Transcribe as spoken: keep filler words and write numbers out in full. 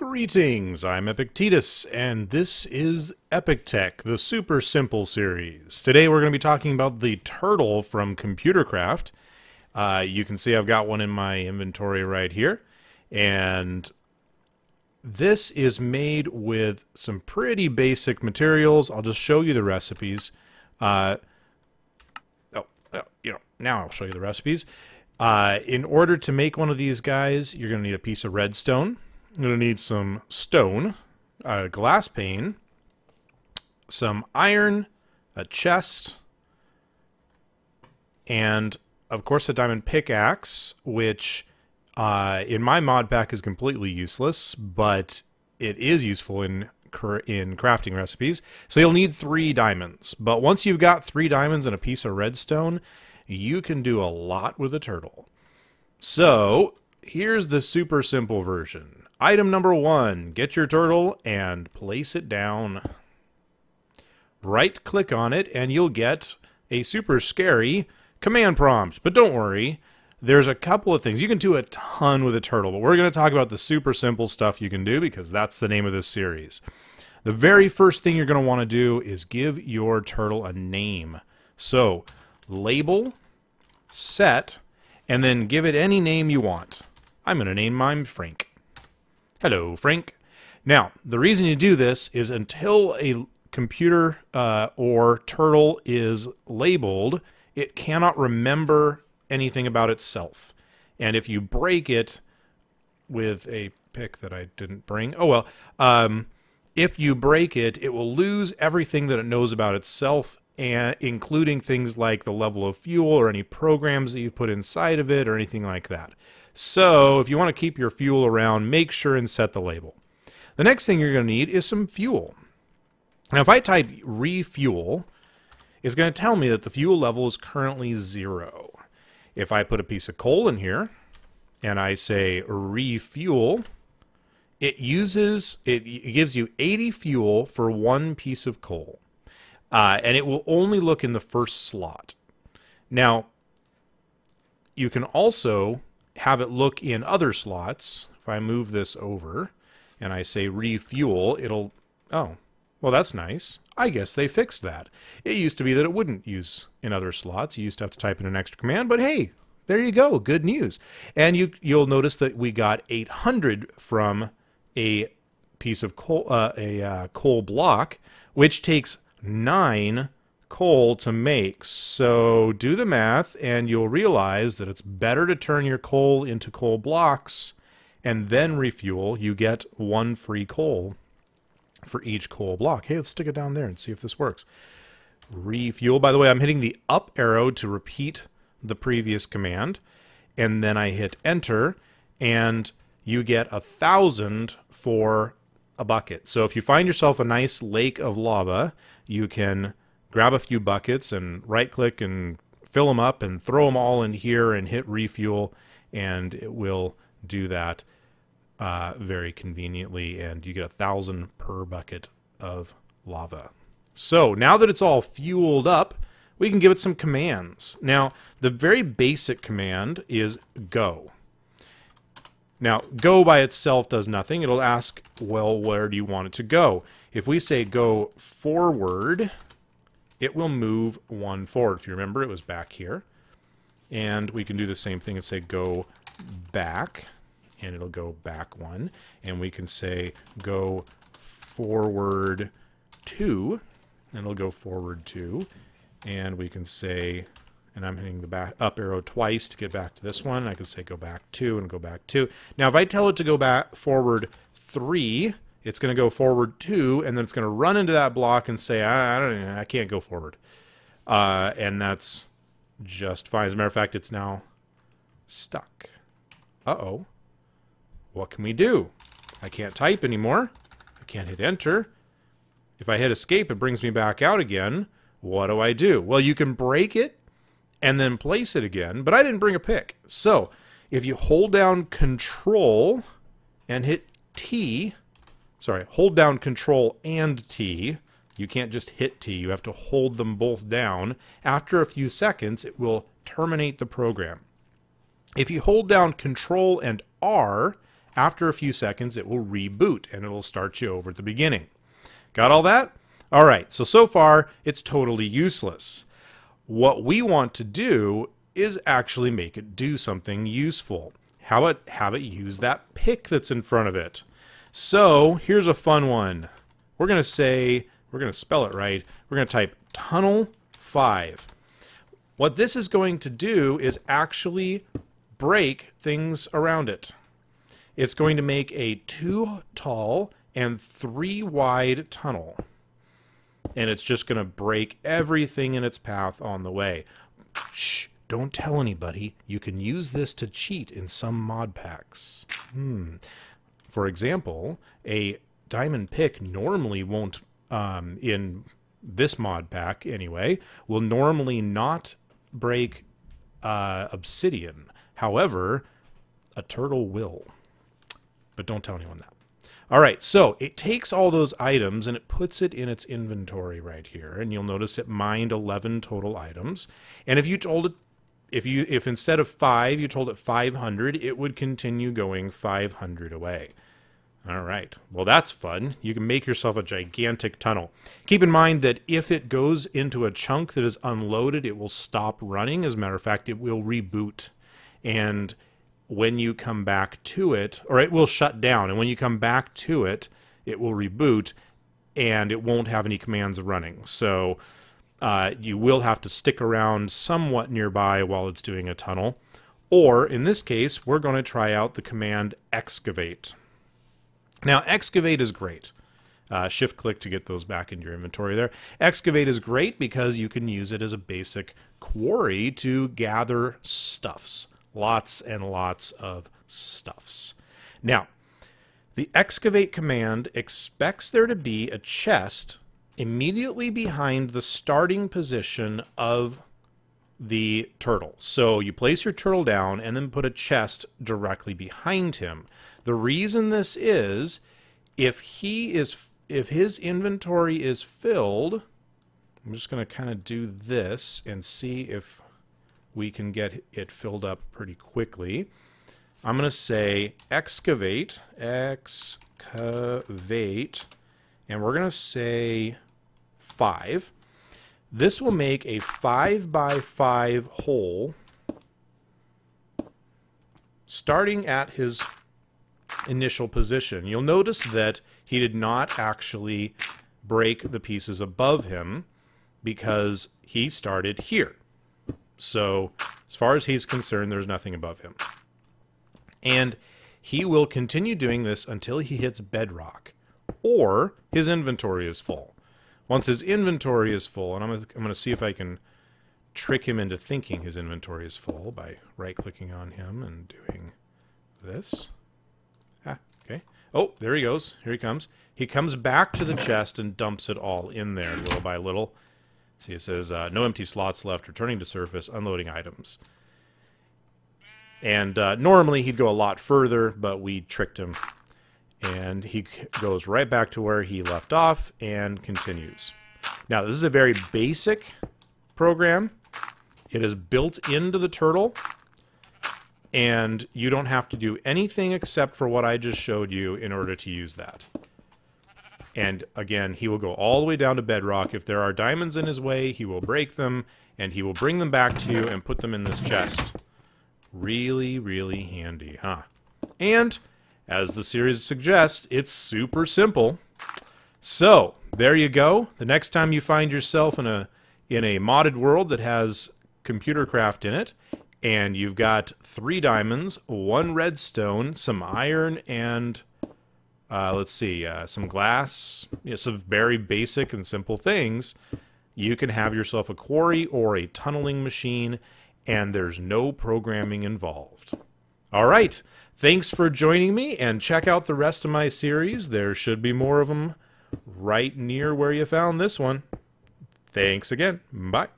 Greetings, I'm Epictetus, and this is EpikTek, the super simple series. Today we're going to be talking about the turtle from ComputerCraft. Uh, you can see I've got one in my inventory right here, and this is made with some pretty basic materials. I'll just show you the recipes. Uh, oh, you know, now I'll show you the recipes. Uh, in order to make one of these guys, you're going to need a piece of redstone. I'm going to need some stone, a glass pane, some iron, a chest, and of course a diamond pickaxe, which uh, in my mod pack is completely useless, but it is useful in, in crafting recipes. So you'll need three diamonds, but once you've got three diamonds and a piece of redstone, you can do a lot with a turtle. So here's the super simple version. Item number one, get your turtle and place it down. Right click on it and you'll get a super scary command prompt. But don't worry, there's a couple of things. You can do a ton with a turtle, but we're going to talk about the super simple stuff you can do because that's the name of this series. The very first thing you're going to want to do is give your turtle a name. So label, set, and then give it any name you want. I'm going to name mine Frank. Hello, Frank. Now, the reason you do this is until a computer uh, or turtle is labeled, it cannot remember anything about itself. And if you break it with a pick that I didn't bring, oh well, um, if you break it, it will lose everything that it knows about itself, and including things like the level of fuel or any programs that you've put inside of it or anything like that. So if you want to keep your fuel around, make sure and set the label. The next thing you're going to need is some fuel. Now if I type refuel, it's going to tell me that the fuel level is currently zero. If I put a piece of coal in here and I say refuel, it uses, it gives you eighty fuel for one piece of coal. Uh, and it will only look in the first slot. Now, you can also have it look in other slots. If I move this over and I say refuel, it'll... Oh, well, that's nice. I guess they fixed that. It used to be that it wouldn't use in other slots. You used to have to type in an extra command, but hey, there you go. Good news. And you, you'll notice that we got eight hundred from a piece of coal, uh, a uh, coal block, which takes nine coal to make. So do the math and you'll realize that it's better to turn your coal into coal blocks and then refuel. You get one free coal for each coal block. Hey, let's stick it down there and see if this works. Refuel. By the way, I'm hitting the up arrow to repeat the previous command, and then I hit enter, and you get a thousand for a bucket. So if you find yourself a nice lake of lava, you can grab a few buckets and right click and fill them up and throw them all in here and hit refuel, and it will do that uh, very conveniently, and you get a thousand per bucket of lava. So now that it's all fueled up, we can give it some commands. Now the very basic command is go. Now, go by itself does nothing. It'll ask, well, where do you want it to go? If we say go forward, it will move one forward. If you remember, it was back here. And we can do the same thing and say go back, and it'll go back one. And we can say go forward two, and it'll go forward two. And we can say... And I'm hitting the back up arrow twice to get back to this one. I can say go back two and go back two. Now if I tell it to go back forward three, it's going to go forward two, and then it's going to run into that block and say, I, I don't, I can't go forward. Uh, and that's just fine. As a matter of fact, it's now stuck. Uh-oh. What can we do? I can't type anymore. I can't hit enter. If I hit escape, it brings me back out again. What do I do? Well, you can break it and then place it again, but I didn't bring a pick. So if you hold down control and hit T, sorry, hold down control and T, you can't just hit T, you have to hold them both down. After a few seconds, it will terminate the program. If you hold down control and R After a few seconds, it will reboot and it'll start you over at the beginning. Got all that? All right, so, so far, it's totally useless. What we want to do is actually make it do something useful. How about have it use that pick that's in front of it? So, here's a fun one. We're going to say, we're going to spell it right. We're going to type tunnel five. What this is going to do is actually break things around it. It's going to make a two tall and three wide tunnel. And it's just going to break everything in its path on the way. Shh, don't tell anybody. You can use this to cheat in some mod packs. Hmm. For example, a diamond pick normally won't, um, in this mod pack anyway, will normally not break uh, obsidian. However, a turtle will. But don't tell anyone that. All right, so it takes all those items and it puts it in its inventory right here. And you'll notice it mined eleven total items. And if you told it, if you if instead of five, you told it five hundred, it would continue going five hundred away. All right, well, that's fun. You can make yourself a gigantic tunnel. Keep in mind that if it goes into a chunk that is unloaded, it will stop running. As a matter of fact, it will reboot. And when you come back to it, or it will shut down, and when you come back to it, it will reboot, and it won't have any commands running. So uh, you will have to stick around somewhat nearby while it's doing a tunnel. Or, in this case, we're going to try out the command excavate. Now, excavate is great. Uh, Shift-click to get those back into your inventory there. Excavate is great because you can use it as a basic quarry to gather stuffs. Lots and lots of stuffs. Now, the excavate command expects there to be a chest immediately behind the starting position of the turtle. So you place your turtle down and then put a chest directly behind him. The reason this is, if he is, if his inventory is filled, I'm just going to kind of do this and see if we can get it filled up pretty quickly. I'm going to say excavate, excavate, and we're going to say five. This will make a five by five hole starting at his initial position. You'll notice that he did not actually break the pieces above him because he started here. So, as far as he's concerned, there's nothing above him. And he will continue doing this until he hits bedrock, or his inventory is full. Once his inventory is full, and I'm going I'm to see if I can trick him into thinking his inventory is full by right-clicking on him and doing this. Ah, okay. Oh, there he goes. Here he comes. He comes back to the chest and dumps it all in there little by little. See, it says, uh, no empty slots left, returning to surface, unloading items. And uh, normally he'd go a lot further, but we tricked him. And he goes right back to where he left off and continues. Now, this is a very basic program. It is built into the turtle. And you don't have to do anything except for what I just showed you in order to use that. And again, he will go all the way down to bedrock. If there are diamonds in his way, he will break them, and he will bring them back to you and put them in this chest. Really, really handy, huh? And, as the series suggests, it's super simple. So, there you go. The next time you find yourself in a, in a modded world that has ComputerCraft in it, and you've got three diamonds, one redstone, some iron, and... Uh, let's see, uh, some glass, you know, some very basic and simple things. You can have yourself a quarry or a tunneling machine, and there's no programming involved. All right, thanks for joining me, and check out the rest of my series. There should be more of them right near where you found this one. Thanks again. Bye.